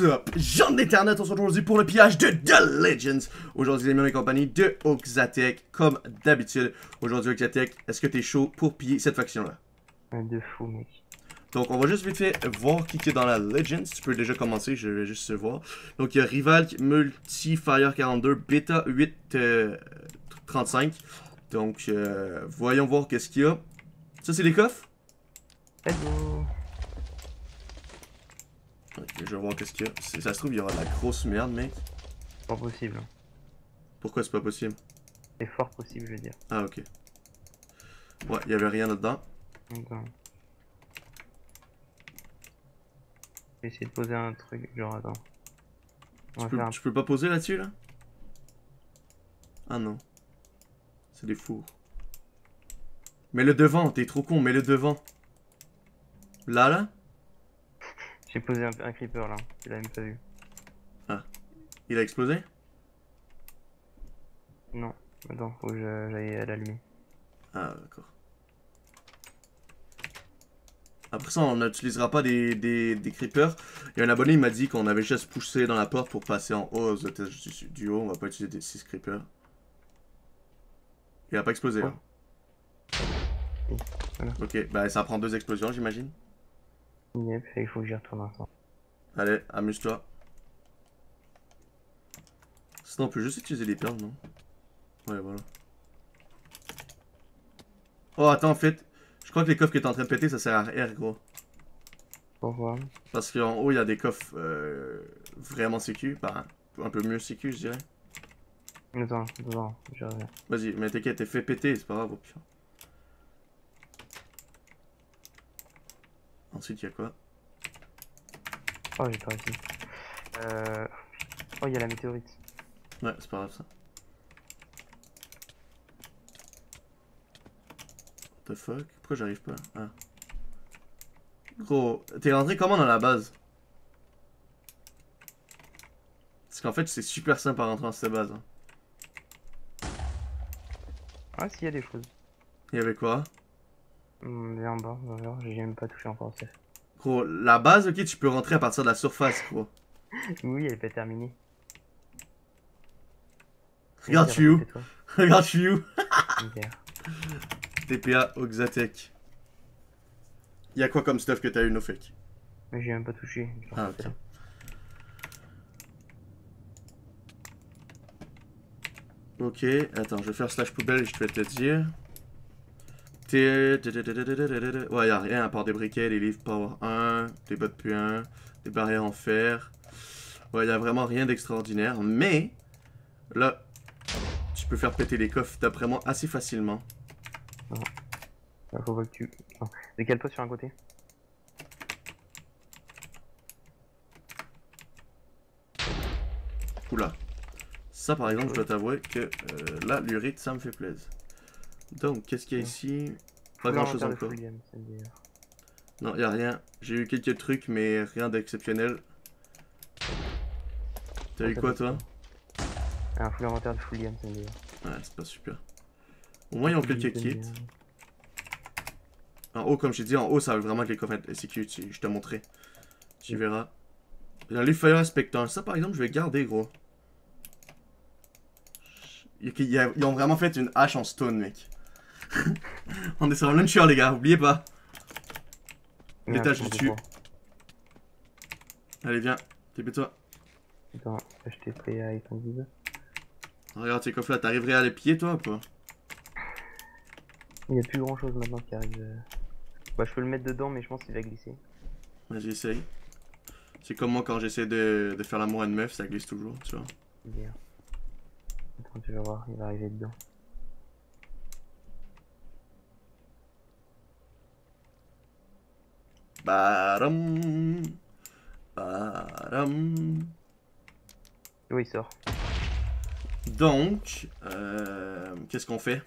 What's up, gens d'internet, on se retrouve aujourd'hui pour le pillage de The Legends. Aujourd'hui les mêmes et compagnie de Oxatech, comme d'habitude. Aujourd'hui Oxatech, est-ce que t'es chaud pour piller cette faction-là? De fou mec. Donc on va juste vite fait voir qui est dans la Legends. Tu peux déjà commencer, je vais juste voir. Donc il y a Rival, Multi, Fire 42, Beta 8, 35. Donc voyons voir qu'est-ce qu'il y a. Ça c'est les coffres? Hello. Ok, je vais voir qu'est-ce qu'il y a. Ça se trouve, il y aura de la grosse merde, mec. Pas possible. Pourquoi c'est pas possible? C'est fort possible, je veux dire. Ah, ok. Ouais, il y avait rien là-dedans. Attends. Je vais essayer de poser un truc, genre, attends. Tu peux pas poser là-dessus, là? Ah non. C'est des fours. Mais le devant, t'es trop con, mais le devant. Là? J'ai posé un creeper là, il a même pas vu. Ah, il a explosé? Non, attends, faut que j'aille l'allumer. Ah, d'accord. Après ça, on n'utilisera pas des creepers. Il y a un abonné, il m'a dit qu'on avait juste poussé dans la porte pour passer en haut du haut. On va pas utiliser des 6 creepers. Il a pas explosé là. Oh, voilà. Ok, bah ça prend 2 explosions, j'imagine. Yep, il faut que j'y retourne maintenant. Allez, amuse-toi. Sinon on peut juste utiliser les perles, non? Ouais, voilà. Oh attends, en fait, je crois que les coffres que t'es en train de péter, ça sert à rien, gros. Pourquoi? Parce qu'en haut, il y a des coffres vraiment sécu, bah, un peu mieux sécu, je dirais. Attends, je reviens. Vas-y, mais t'inquiète, t'es fait péter, c'est pas grave, au pire. Ensuite, il y a quoi? Oh, j'ai pas réussi. Oh, il y a la météorite. Ouais, c'est pas grave ça. What the fuck? Pourquoi j'arrive pas? Ah. Gros, t'es rentré comment dans la base? Parce qu'en fait, c'est super simple à rentrer dans cette base. Hein. Ah, s'il y a des choses. Il y avait quoi? Viens en bas, j'ai même pas touché encore. Gros, la base, ok, tu peux rentrer à partir de la surface, gros. Oui, elle peut terminer. Regarde, tu es où? Regarde, tu es où? TPA Oxatech. Y'a quoi comme stuff que t'as eu, no fake? Mais j'ai même pas touché. Ah, ok. Ok, attends, je vais faire slash poubelle et je vais te dire. Ouais, y'a rien à part des briquets, des livres power 1, des bottes de puin, des barrières en fer. Ouais, y'a vraiment rien d'extraordinaire, mais là, tu peux faire péter les coffres d'après moi assez facilement. Faut pas que tu... Décale-toi sur un côté. Oula. Ça par exemple, je dois t'avouer que là, l'urite, ça me fait plaisir. Donc, qu'est-ce qu'il y a ici? Pas grand-chose encore. Non, y'a rien. J'ai eu quelques trucs, mais rien d'exceptionnel. T'as eu quoi, toi? Un full inventaire de full game, c'est bien. Ouais, c'est pas super. Au moins, ils ont quelques kits. En haut, comme j'ai dit, en haut, ça veut vraiment que les coffres SQ, je te montrerai. Tu verras. Dans les fire inspecteurs, ça par exemple, je vais garder, gros. Ils ont vraiment fait une hache en stone, mec. On est sur un launcher, les gars, oubliez pas. L'étage du dessus. Allez, viens, dépêche-toi. Attends, je t'ai prêt à étendre. Regarde ces coffres là, t'arriverais à les piller toi ou pas? Il n'y a plus grand chose maintenant qui arrive. Bah, je peux le mettre dedans, mais je pense qu'il va glisser. Vas-y, essaye. C'est comme moi quand j'essaie de faire l'amour à une meuf, ça glisse toujours, tu vois. Bien. Attends, tu vas voir, il va arriver dedans. Baram. Baram. Oui, il sort. Donc, qu'est-ce qu'on fait?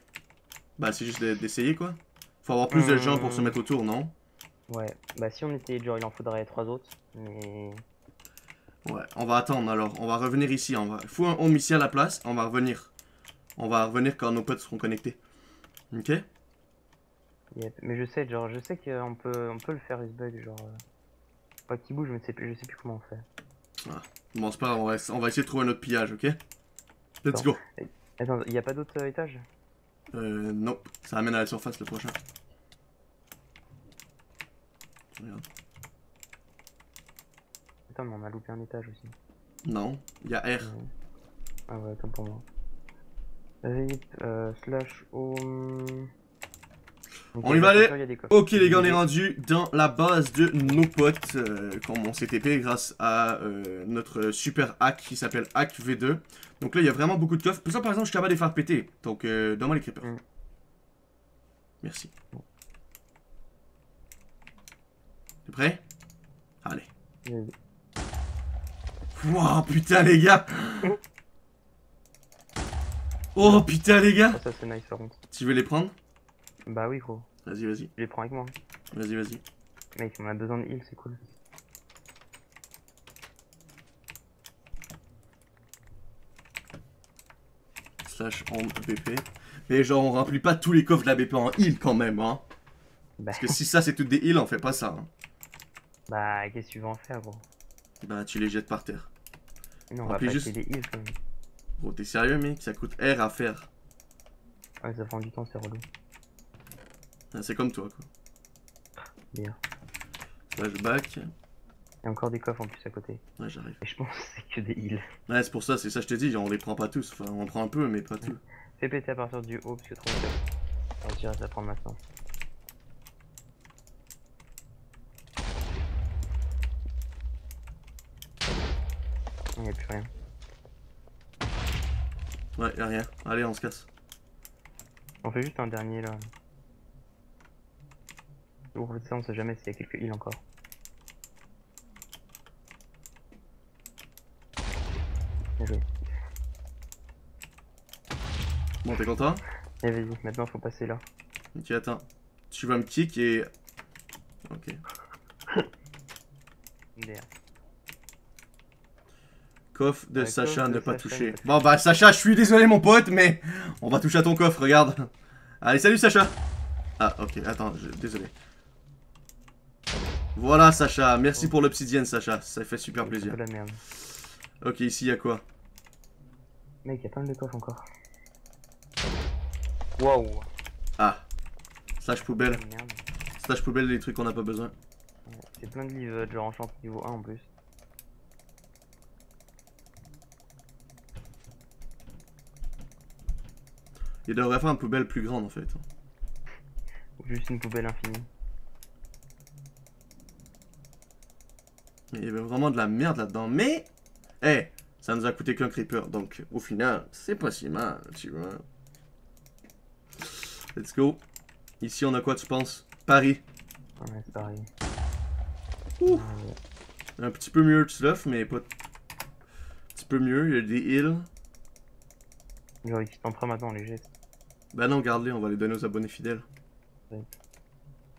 Bah, c'est juste d'essayer quoi. Faut avoir plus de gens pour se mettre autour, non? Ouais, bah si on était genre, il en faudrait 3 autres, mais... Ouais, on va attendre alors, on va revenir ici, il faut un home ici à la place, on va revenir. On va revenir quand nos potes seront connectés. Ok? Yep. Mais je sais, genre, je sais qu'on peut le faire, ce bug, genre... Pas qu'il bouge, mais je sais plus comment on fait. Voilà. Bon, c'est pas grave, on va essayer de trouver un autre pillage, ok? Let's go. Attends, il n'y a pas d'autre étage? Non, ça amène à la surface le prochain. Regarde. Attends, mais on a loupé un étage aussi. Non, il y a R. Ah ouais, comme pour moi. Vas-y, slash home. Donc, on y va aller. Ok les gars, on est rendu dans la base de nos potes comme on s'est TP grâce à notre super hack qui s'appelle Hack V2. Donc là il y a vraiment beaucoup de coffres. Pour ça par exemple je suis capable de les faire péter. Donc donne-moi les creepers. Merci. T'es prêt? Allez. Wow putain les gars. Oh putain les gars. Ça c'est nice ça rentre. Tu veux les prendre? Bah oui gros. Vas-y vas-y. Je les prends avec moi. Vas-y vas-y. Mec on a besoin de heal, c'est cool. Slash en BP. Mais genre on remplit pas tous les coffres de la BP en heal quand même hein. Bah. Parce que si ça c'est toutes des heals on fait pas ça hein. Bah qu'est-ce que tu veux en faire gros? Bah tu les jettes par terre. Non on va pas juste... des heals quand même. Gros t'es sérieux mec, ça coûte R à faire. Ouais ça prend du temps c'est relou. Ah, c'est comme toi quoi. Bien. Flashback. Il y a encore des coffres en plus à côté. Ouais j'arrive. Et je pense que c'est que des heals. Ouais c'est pour ça, c'est ça je te dis, genre on les prend pas tous, enfin on prend un peu mais pas tout. Fais péter à partir du haut parce que trop bien. On dirait de la prendre maintenant. Il n'y a plus rien. Ouais y'a rien, allez on se casse. On fait juste un dernier là. Ça, on sait jamais s'il y a quelques heals encore. Bien joué. Bon, t'es content? Et vas-y, maintenant faut passer là. Ok, attends. Tu vas me kick et. Ok. Coffre de Sacha, ne pas toucher. Bon, bah, Sacha, je suis désolé, mon pote, mais on va toucher à ton coffre, regarde. Allez, salut, Sacha. Ah, ok, attends, désolé. Voilà Sacha, merci pour l'obsidienne Sacha, ça fait super plaisir. La merde. Ok, ici y'a quoi? Mec, y'a plein de coffres encore. Waouh. Ah, slash poubelle. Merde. Slash poubelle, les trucs qu'on n'a pas besoin. C'est plein de livres, genre enchant niveau 1 en plus. Il devrait faire une poubelle plus grande en fait. Ou juste une poubelle infinie. Il y avait vraiment de la merde là-dedans, mais... Eh, hey, ça nous a coûté qu'un creeper, donc au final, c'est pas si mal, tu vois. Let's go. Ici, on a quoi, tu penses? Paris. Ouais, Paris. Ouh. Ouais. Un petit peu mieux de stuff, mais pas... Un petit peu mieux, il y a des heals. Il y qui t'en prend maintenant, les jets. Bah non, garde-les, on va les donner aux abonnés fidèles. Ouais.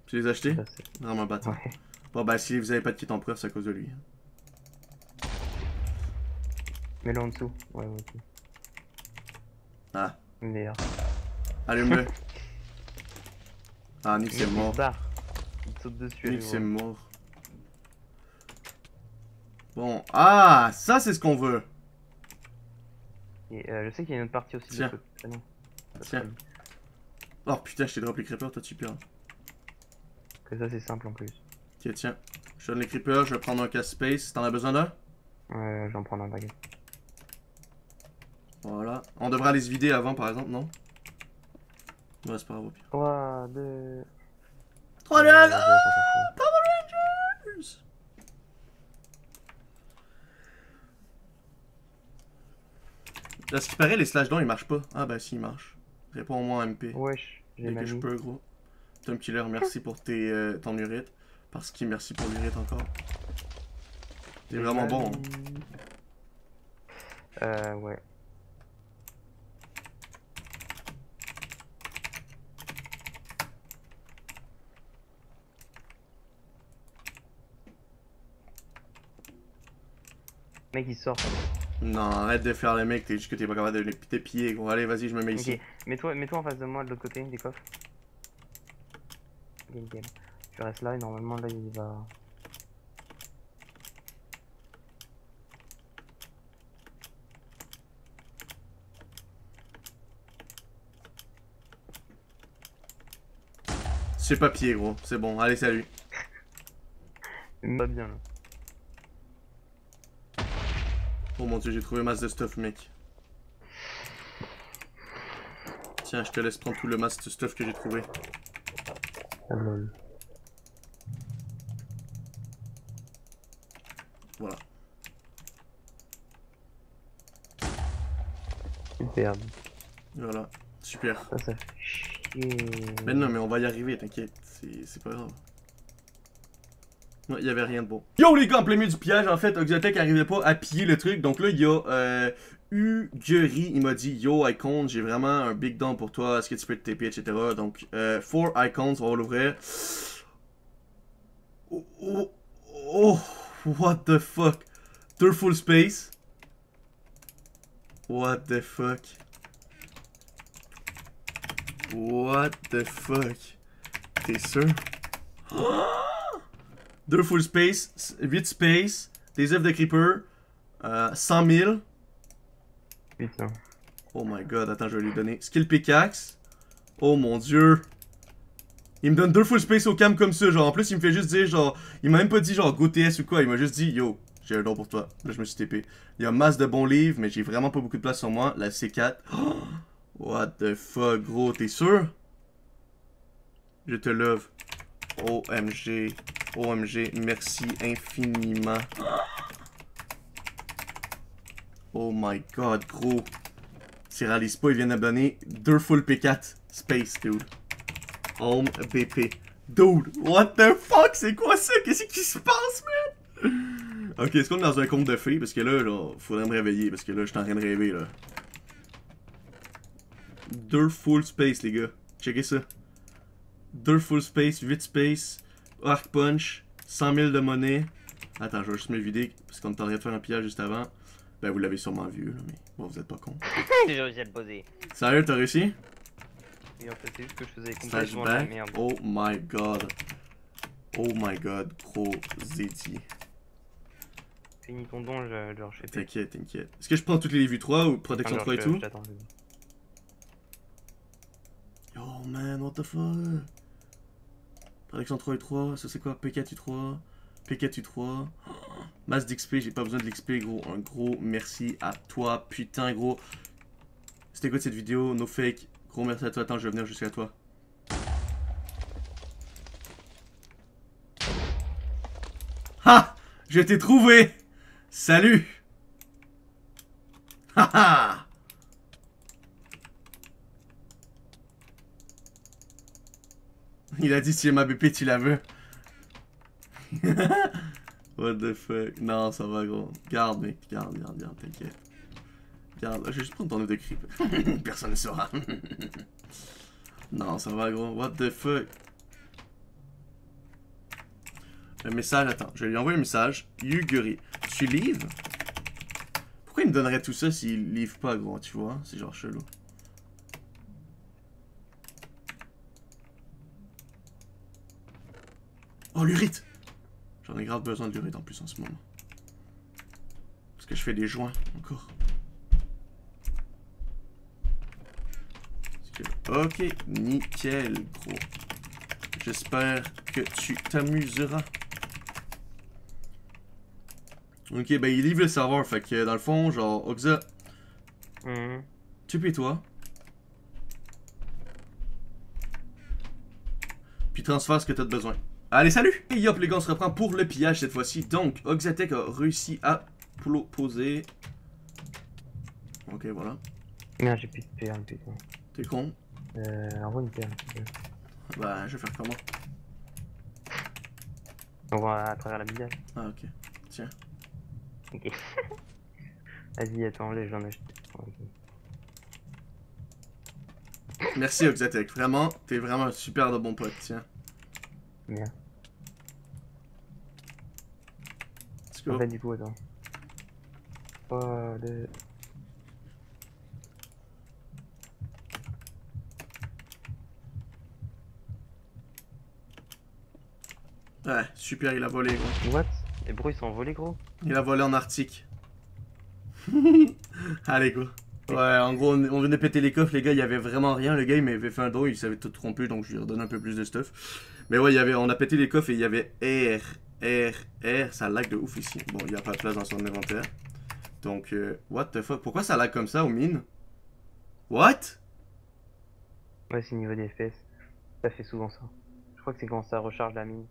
Tu les as achetés? Non, mais bâtard. Ouais. Bon bah si vous avez pas de kit empereur c'est à cause de lui. Mets-le en dessous, ouais ok. Ah. Merde. Allume-le. Ah Nick c'est mort. Il saute dessus. Nick c'est mort. Bon, ah ça c'est ce qu'on veut. Et je sais qu'il y a une autre partie aussi. Tiens. De ah, non. Tiens. Oh putain je t'ai drop les creepers, toi tu perds. Que ça c'est simple en plus. Ok, tiens, je donne les creepers, je vais prendre un casse-space. T'en as besoin d'un? J'en prends un baguette. Voilà. On devra les vider avant, par exemple, non? Ouais, c'est pas grave au pire. 3, 2... 3, 2, 1, Power Rangers! Là, ce qui paraît, les slash dons, ils marchent pas. Ah bah si, ils marchent. Réponds-moi en MP. Wesh, j'ai mal. Dès que je peux, gros. Tom Killer, merci pour tes, ton urite. Parce qu'il merci pour l'urite encore. T'es vraiment bon. Hein. Ouais. Mec il sort. Non arrête de faire les mecs, t'es juste que t'es pas capable de les pieds gros. Allez vas-y je me mets ici. Mets-toi en face de moi de l'autre côté des coffres. Game. Je reste là et normalement là il va... J'ai pas pied, gros. C'est bon. Allez, salut. Pas bien, là. Oh mon dieu, j'ai trouvé masse de stuff, mec. Tiens, je te laisse prendre tout le masse de stuff que j'ai trouvé. Oh lol. Voilà. Superbe. Voilà. Super. Ça, ça fait chier. Mais non, mais on va y arriver, t'inquiète. C'est pas grave. Non, il y avait rien de bon. Yo les gars, en plein milieu du pillage, en fait, Oxatech arrivait pas à piller le truc. Donc là, il y a Youguri, il m'a dit yo Icon, j'ai vraiment un big down pour toi. Est-ce que tu peux te TP, etc. Donc, 4 icons, on va l'ouvrir. Oh, oh, oh, what the fuck? 2 full space. What the fuck? What the fuck? T'es sûr? 2 full space, 8 space, des œufs de creeper, 100 000. Putain. Oh my god, attends, je vais lui donner. Skill pickaxe. Oh mon dieu. Il me donne 2 full space au cam comme ça, genre. En plus, il me fait juste dire, genre. Il m'a même pas dit, genre, go TS ou quoi. Il m'a juste dit, yo, j'ai un don pour toi. Là, je me suis TP. Il y a masse de bons livres, mais j'ai vraiment pas beaucoup de place sur moi. La C4. Oh, what the fuck, gros, t'es sûr? Je te love. OMG. OMG, merci infiniment. Oh my god, gros. S'ils réalisent pas, ils viennent abonner 2 full P4 space, dude. Home BP. Dude, what the fuck, c'est quoi ça? Qu'est-ce qui se passe, man? Ok, est-ce qu'on est dans un compte de fées? Parce que là, genre, faudrait me réveiller. Parce que là, je suis en train de rêver, là. 2 full space, les gars. Checkez ça. 2 full space, 8 space. Arc punch, 100 000 de monnaie. Attends, je vais juste me vider parce qu'on était en train de faire un pillage juste avant. Ben, vous l'avez sûrement vu, là, mais bon, vous êtes pas con. J'ai réussi à le poser. Sérieux, t'as réussi? Oui, en fait, c'est juste que je faisais complètement la merde. Oh my god. Oh my god, gros zéti. Finis ton don, genre, je sais. T'inquiète, t'inquiète. Est-ce que je prends toutes les vues 3 ou protection 3 et tout? Yo, man, what the fuck? Protection 3 et 3, ça c'est quoi? P4 U3, P4 U3, oh, masse d'XP, j'ai pas besoin de l'XP gros, un gros merci à toi, putain gros. C'était quoi de cette vidéo, no fake, gros merci à toi, attends je vais venir jusqu'à toi. Ha! Je t'ai trouvé! Salut! Ha ha! Il a dit si j'ai ma BP tu la veux. What the fuck. Non ça va gros. Garde mec, garde, t'inquiète. Garde, je vais juste prendre ton œuf de creep. Personne ne saura. Non ça va gros. What the fuck. Le message, attends, je lui envoie un message. Youguri, tu livres? Pourquoi il me donnerait tout ça s'il livre pas gros, tu vois? C'est genre chelou. Oh, l'urite! J'en ai grave besoin de l'urite en plus en ce moment. Parce que je fais des joints encore. Ok, nickel, gros. J'espère que tu t'amuseras. Ok, ben il livre le serveur, fait que dans le fond, genre, Oxa. Tu payes toi. Puis transfère ce que t'as de besoin. Allez, salut! Et hop, les gars, on se reprend pour le pillage cette fois-ci. Donc, Oxatech a réussi à proposer. Ok, voilà. Non, j'ai plus de perles, putain. T'es con? Envoie une perle. Bah, je vais faire comment? On va à travers la billage. Ah, ok. Tiens. Ok. Vas-y, attends, là, j'en achète. Okay. Merci, Oxatech. Vraiment, t'es vraiment un super de bon pote, tiens. Bien. En fait, du coup, attends. Oh, de... Ouais, super, il a volé, gros. What? Les bros, ils sont volés, gros? Il a volé en Arctique. Allez, go. Ouais, en gros, on venait péter les coffres, les gars, il y avait vraiment rien. Le gars, il m'avait fait un don, il s'avait tout trompé, donc je lui redonne un peu plus de stuff. Mais ouais, on a pété les coffres et il y avait R. Ça lag de ouf ici. Bon, il n'y a pas de place dans son inventaire. Donc, what the fuck? Pourquoi ça lag comme ça aux mines? What? Ouais, c'est niveau des FPS. Ça fait souvent ça. Je crois que c'est quand ça recharge la mine.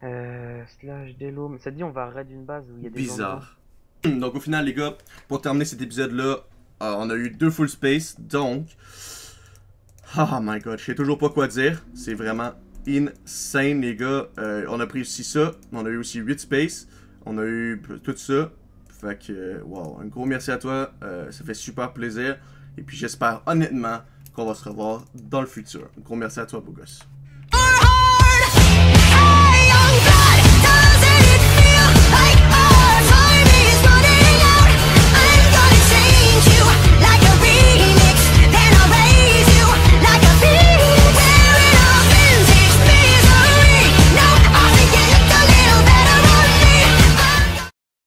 Slash Delo. Ça dit, on va raid une base où il y a des. Bizarre. Donc au final les gars, pour terminer cet épisode là, on a eu 2 full space, donc... Oh my god, je sais toujours pas quoi dire, c'est vraiment insane les gars. On a pris aussi ça, on a eu aussi 8 space, on a eu tout ça. Fait que, wow, un gros merci à toi, ça fait super plaisir. Et puis j'espère honnêtement qu'on va se revoir dans le futur. Un gros merci à toi beau gosse.